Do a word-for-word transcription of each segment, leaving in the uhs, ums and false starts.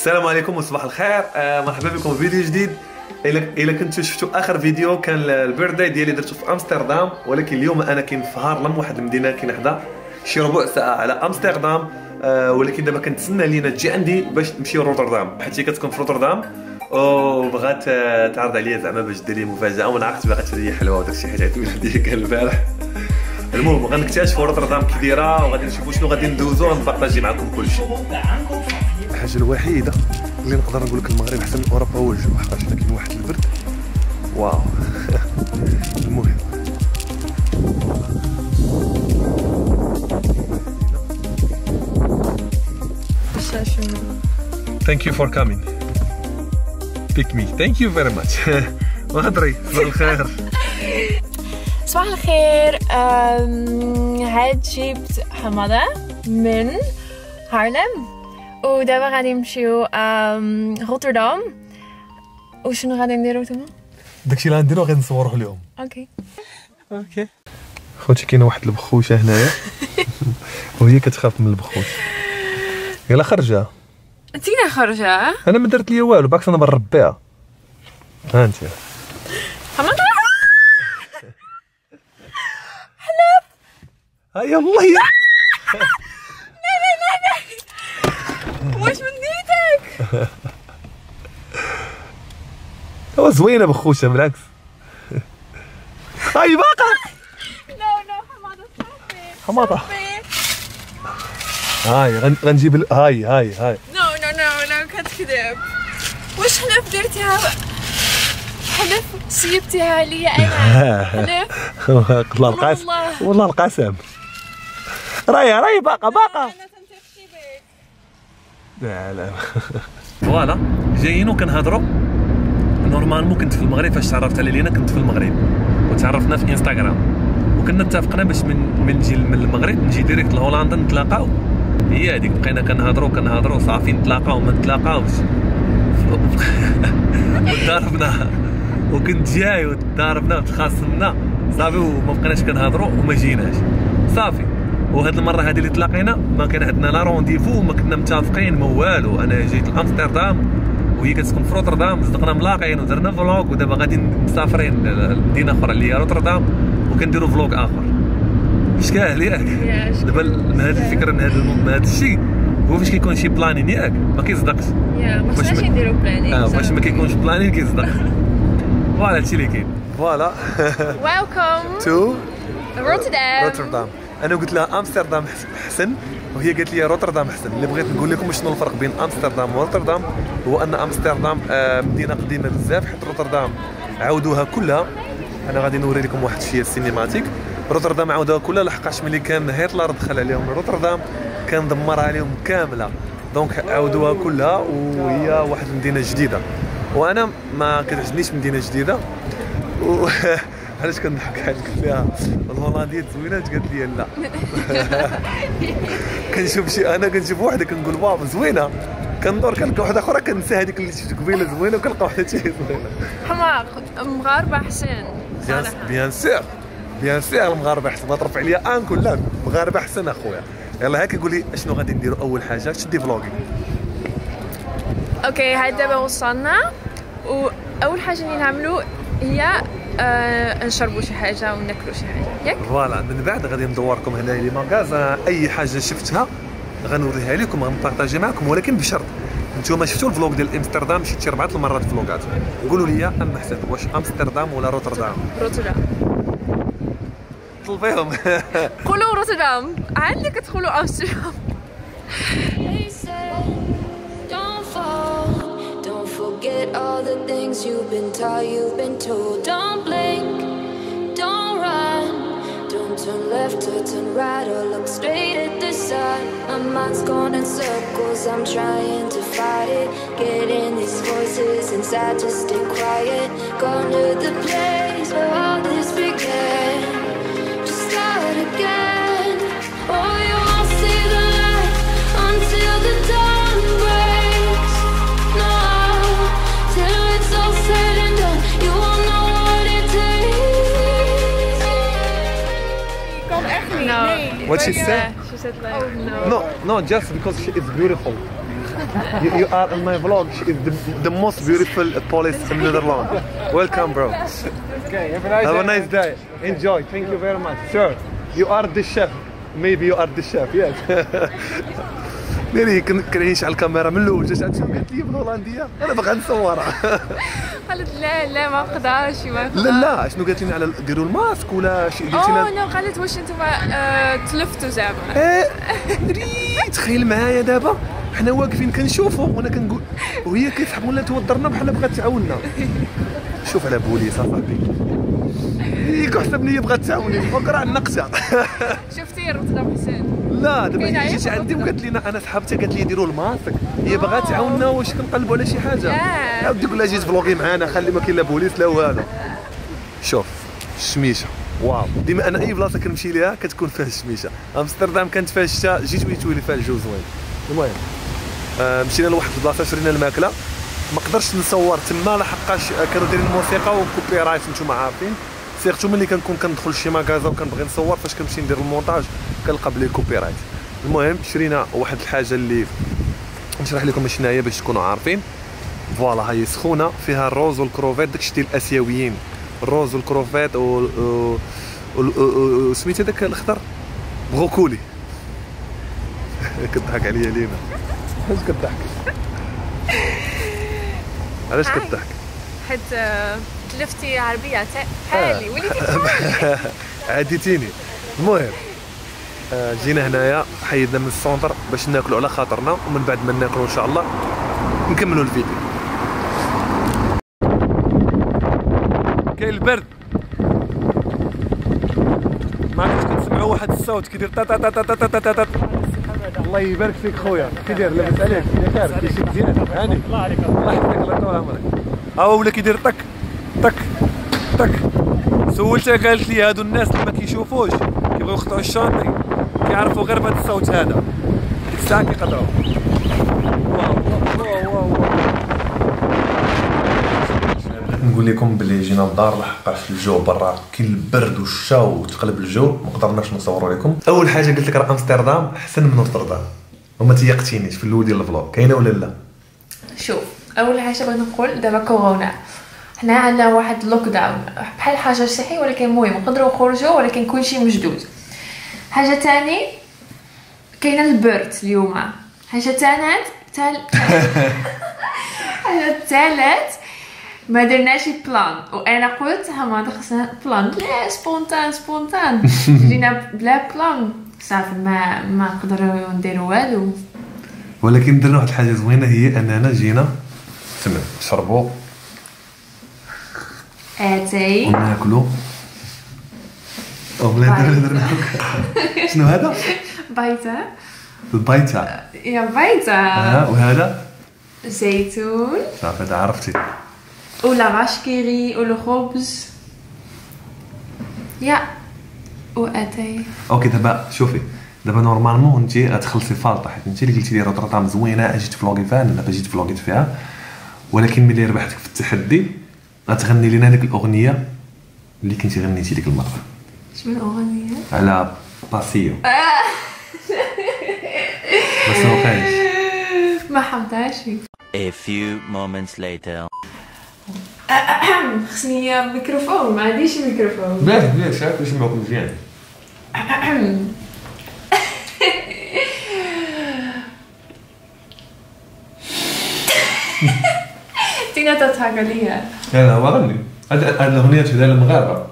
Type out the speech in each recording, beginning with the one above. السلام عليكم وصباح الخير. آه مرحبا بكم في فيديو جديد. الا كنتو شفتو اخر فيديو كان البيرداي ديالي درتو في امستردام، ولكن اليوم انا كنفهر لم واحد المدينه كنحدا شي ربع ساعه على امستردام، آه ولكن دابا كنتسنى لينا تجي عندي باش نمشيو روتردام، حيت هي كتكون في روتردام وبغات تعرض عليا زعما باش دير لي مفاجاه، وانا عرفت باغا تجي حلوه وداك الشيء حيت عيطت لي كان البارح. المهم غنكتشفوا روتردام كبيره وغادي نشوفوا شنو غادي ندوزو ونبارطاجي معكم كلشي. الحاجه الوحيده اللي نقدر نقول لك المغرب احسن من اوروبا هو الجو، حقاش كاين واحد البرد واو. المهم ثانك يو فور كامين بيك مي، ثانك يو فيري ماتش. وهضري صباح الخير. صباح الخير. هاد جبت حماده من هارلم ودابا غادي نمشيو روتردام. وشنو غادي نديرو تما؟ داكشي اللي غنديرو غادي نصوروه لهم. اوكي اوكي خوتي كاينه واحد البخوشه هنايا وهي كتخاف من البخوش. يلا خرجها انت كي خرجها. انا ما درت ليا والو، بالعكس انا بربيها. ها انت حماده حلف. ها يلا يلا واش من ديتك؟ هو زوينه بخوشه بالعكس. هاي باقا نو نو حماده صافي حماده. هاي غنجيب هاي هاي هاي. نو نو نو نو كتكذب. واش حلف درتيها؟ حلف سيبتيها ليا انا. حلف والله القسم، والله القسم. راهي راهي باقا باقا. لا لا فوالا جايين وكنهضروا. نورمالمون كنت في المغرب، فاش تعرفت على لينا كنت في المغرب وتعرفنا في انستغرام، وكنا اتفقنا باش من نجي من المغرب نجي ديريكت لهولندا نتلاقاو. هي هذيك بقينا كنهضروا كنهضروا صافي نتلاقاو ما نتلاقاوش وتضاربنا وكنت جاي وتضاربنا وتخاصمنا صافي وما بقيناش كنهضروا وما جيناش صافي. وهاد المره هذه اللي تلاقينا ما كان عندنا لا رونديفو وما كنا متفقين ما والو. انا جيت لامستردام وهي كتسكن في روتردام، صدقنا ملاقيين ودرنا فلوق، ودابا غادي مسافرين لمدينه اخرى اللي هي روتردام وكنديروا فلوق اخر. شكاه ياك دابا من هاد الفكره من هذا من هذا الشيء هو فاش كيكون شي بلانين ياك ما كيصدقش. يا ما خصناش نديروا بلانين اه باش ما كيكونش بلانين كيصدق. فوالا هادشي اللي كاين. فوالا ويلكم تو روتردام. انا قلت لها امستردام احسن وهي قالت لي روتردام احسن. اللي بغيت نقول لكم شنو الفرق بين امستردام وروتردام هو ان امستردام مدينه قديمه بزاف، حيت روتردام عاودوها كلها. انا غادي نوري لكم واحد الشيء السينماتيك. روتردام عاودوها كلها لحقاش ملي كان هتلر دخل عليهم روتردام كان دمرها عليهم كامله، دونك عاودوها كلها وهي واحد المدينه جديده. وانا ما كتعجبنيش مدينه جديده و علاش كنضحك عليك فيها؟ الهولنديات زوينات قالت لي لا. كنشوف شي انا كنشوف وحده كنقول واو زوينه، كندور كنلقى وحده اخرى كنسى هذيك اللي شفت قبيله زوينه وكنلقى وحده ثاني زوينه. حماق المغاربه احسن صراحه. بيان سير بيان سير المغاربه احسن. ما ترفع عليا انكل لا المغاربه احسن اخويا. يلا هاك قول لي اشنو غادي نديروا اول حاجه تشدي فلوغي. اوكي هاد دابا وصلنا واول حاجه اللي نعملو هي آه، نشربوا شي حاجه وناكلوا شي حاجه ياك. فوالا من بعد غادي ندوركم هنايا لي ماغازا، اي حاجه شفتها غنوريها لكم غنبارطاجي معكم، ولكن بشرط نتوما شفتوا الفلوق ديال امستردام شفتي اربعه المرات فلوقات، قولوا لي اما حسن واش امستردام ولا روتردام؟ روتردام. طلبيهم قولوا روتردام عاد اللي كتقولوا امستردام. Forget all the things you've been taught, you've been told. Don't blink, don't run, don't turn left or turn right or look straight at the sun. My mind's going in circles, I'm trying to fight it. Getting these voices inside to stay quiet. Gone to the place where all this began. Just start again. Oh, you won't see the light until the dawn. No. What she said? Yeah, she said like, oh, no. No, no, just because she is beautiful. You, you are in my vlog. It's the, the most beautiful police in Netherlands. Welcome, bro. Okay, have a nice, have a nice day. day. Enjoy. Thank you very much, sir. You are the chef. Maybe you are the chef. Yes. ناري كرهيش على الكاميرا من الاول. جات عندكم قالت لي بالهولنديه انا باغا نصورها. قالت لا لا ما نقدرش ما لا لا شنو قالت لنا على ديروا الماسك ولا شي قالت لنا؟ لا قالت واش انتما تلفتوا زعما. ايه ناري تخيل معايا دابا حنا واقفين كنشوفوا وانا كنقول وهي كتسحب ولا توضرنا بحال بغات تعاوننا. شوف على بوليس صاحبي يك حسبني هي بغات تعاوني فكره النقصه. شفتي رضا حسين؟ لا دابا جيتي عندي وقالت لينا انا صحابتها قالت لي ديروا الماسك هي باغا تعاوننا واش كنقلبوا على شي حاجه. عاود تقول لها جيت فلوغي معانا خلي ما كاين لا بوليس لا والو. شوف الشميشه واو ديما انا اي بلاصه كنمشي ليها كتكون فيها الشميشه. امستردام كانت فيها الشتاء جيت وليت ولي فيها الجو زوين. المهم آه مشينا لواحد البلاصه شرينا الماكله ما قدرتش نصور تما لحقاش كانوا دايرين الموسيقى وكوبي رايت نتوما عارفين. سيرتو ملي كنكون كندخل لشي ماكازا وكنبغي نصور فاش كنمشي ندير المونتاج كنلقى بلي كوبي رايت. المهم شرينا واحد الحاجه اللي نشرح لكم اش هي باش تكونوا عارفين. فوالا هاي سخونه فيها الروز والكروفيت داكشي ديال الاسيويين الروز والكروفيت و سميتها داك الاخضر بغوكولي. كتضحك عليا لينا علاش كتضحك؟ علاش كتضحك؟ حيت تلفتي عربيه حالي وليتي حالي عاديتيني. المهم جينا هنايا حيدنا من السونتر باش ناكلوا على خاطرنا ومن بعد ما ناكلوا ان شاء الله نكملوا الفيديو. كاين البرد ما كنتش كتسمعوا واحد الصوت كيدير تا تا تا تا تا تا تا. الله يبارك فيك خويا كي داير لاباس عليك بخير كلشي مزيان هاني الله عليك الله يحفظك الله يطول عمرك. ها هو ولا كيدير طك طك طك. سولتها قالت لي هادو الناس اللي ما كيشوفوش كيبغيو يقطعوا الشاطئ كيعرفوا غير بهذا الصوت هذا ديك الساعه كيقطعوا. واو واو واو. نقول لكم بلي جينا للدار لحقاش الجو برا كاين البرد والشاو وتقلب الجو ما قدرناش نصوروا لكم. اول حاجه قلت لك راه امستردام احسن من نوتردام وما تيقتينيش في الاول ديال الفلوق كاينه ولا لا؟ شوف اول حاجه بغيت نقول دابا كورونا حنا عندنا واحد لوك داون بحال حجر صحي ولكن مهم نقدروا نخرجوا ولكن كلشي مشدود. حاجه ثاني كاينه البرد اليوم. حاجه ثالث تال... حاجه ثالث ما درناش بلان وانا قلت ما خصنا بلان لا سبونتان سبونتان جينا بلا بلان صافي ما ما نقدروا نديروا والو. ولكن درنا واحد الحاجه زوينه هي اننا جينا تما نشربوا اتاي وناكلوا. شنو هذا؟ بايته. البايته يا بايته. اه وهذا زيتون. صافي هذا عرفتي. ولا غاشكيري ولا خبز يا واتاي. اوكي دابا شوفي دابا نورمالمون انت غتخلصي فالطه حيت انت اللي قلتي لي روطرطام زوينه جيت فلوغي فيها دابا جيت فلوغيت فيها. ولكن ملي ربحتك في التحدي غتغني لينا هذيك الاغنيه اللي كنتي غنيتي ديك المره. شنو الاغنيه؟ على باسيو. ما سمعتهاش ما حمدهاش. A few moments later. خصني الميكروفون ما عنديش الميكروفون. باه باه شاف باش نسمعك مزيان. تينا تضحك عليا. لا لا غني هاد الاغنيه ديال المغاربه.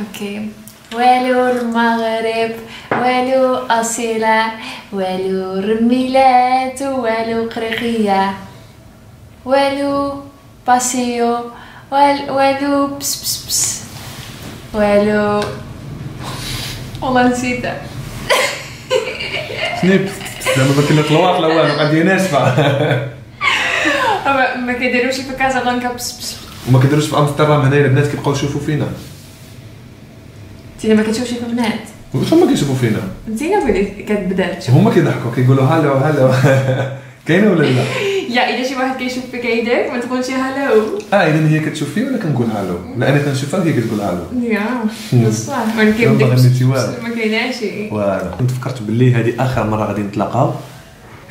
اوكي والو المغرب والو أصيلة والو رميلات والو قريقية والو باسيو والو بس بس بس والو والله نسيتها. شنو بس بس لما باكي الطلاق لا والو غادي ناشفة ما كيديروش في كازابلانكا بس بس وما كيديروش في أمستردام. هنايا البنات كيبقاو يشوفوا فينا. انتينا ما كتشوفش في البنات واش هما كيشوفوا فينا؟ انتينا وين كتبدا تشوف هما كيضحكوا كيقولوا هالو هالو. كاينه ولا لا؟ يا الا شي واحد كيشوف فيك عيدك ما تقولش هالو. اه اذا هي كتشوف فيا ولا كنقول هالو؟ لا انا كنشوفها وهي كتقول هالو. يا بصح ولكن ما كايناش. والو كنت فكرت باللي هذه اخر مره غادي نتلاقاو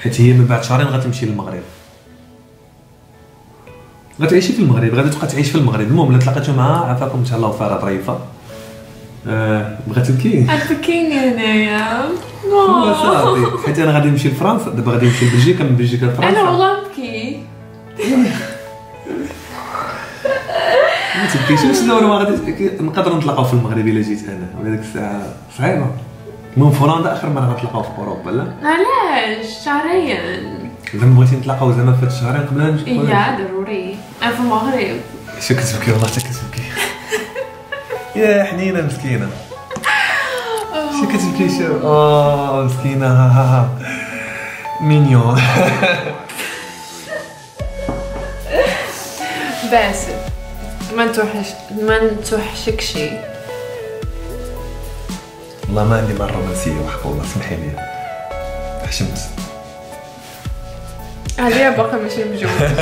حيت هي من بعد شهرين غتمشي للمغرب. غتعيشي في المغرب، غادي تبقى تعيش في المغرب. المهم الا تلاقيتو معها عافاكم ان شاء الله وفاره ظريفه. آه بغات تبكي؟ تبكيني هنايا والله صافي، حيت انا غادي نمشي لفرنسا دابا، غادي نمشي لبلجيكا، من بلجيكا لفرنسا. انا والله نبكي. ما تبكيش باش دابا ما غادي نقدروا نتلاقاو في المغرب الا جيت انا، ولكن ديك الساعه صعيبه. المهم فرنسا اخر مره غنتلاقاو في اوروبا. لا علاش؟ شهريا. زعما بغيتي نتلاقاو زعما في هاد الشهرين قبل نجي؟ ايه ضروري. انا في المغرب. شو كتبكي؟ والله حتى كتبكي. يا حنينه مسكينه. شو كتبكي شو؟ اه مسكينه. ها ها ها مينيون. باسل ما نتوحش ما نتوحشك شي. والله ما عندي مع الرومانسيه وحق الله، سمحي لي حشمت. عليا باقا ماشي مجوز.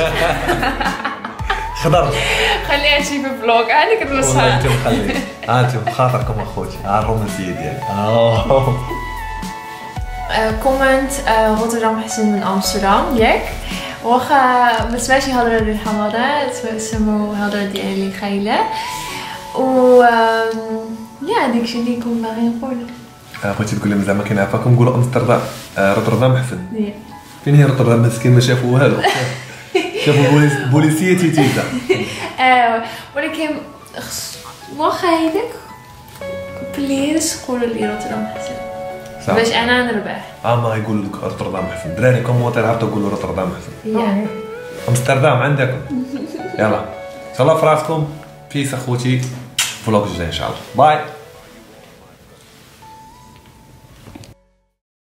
خضر خليها شي في بلوك، انا كنرسها والله. انت مخلي هاتو بخاطركم اخوتي على الرومانسيه ديالي. كومنت روتردام احسن من امستردام ياك؟ واخا ما سمعتش الهضره ديال الحماضه سمو الهضره ديالي خايله. و يا داكشي اللي كون باغي نقولو. بغيتي تقول لهم زعما كنعافاكم، قولوا امستردام روتردام احسن. فين هي روتردام؟ مسكين ما شافوا والو، شافوا بوليسيه تيتيزا. ايوا ولكن واخا هيداك بليز قولوا لي روتردام احسن باش انا نربح. اه ما يقول لك روتردام احسن الدراري، كومونتير عرفتوا قولوا روتردام احسن. يا امستردام عندكم. يلا ان شاء الله فراسكم. بيس اخوتي، فلوق جاي ان شاء الله. باي.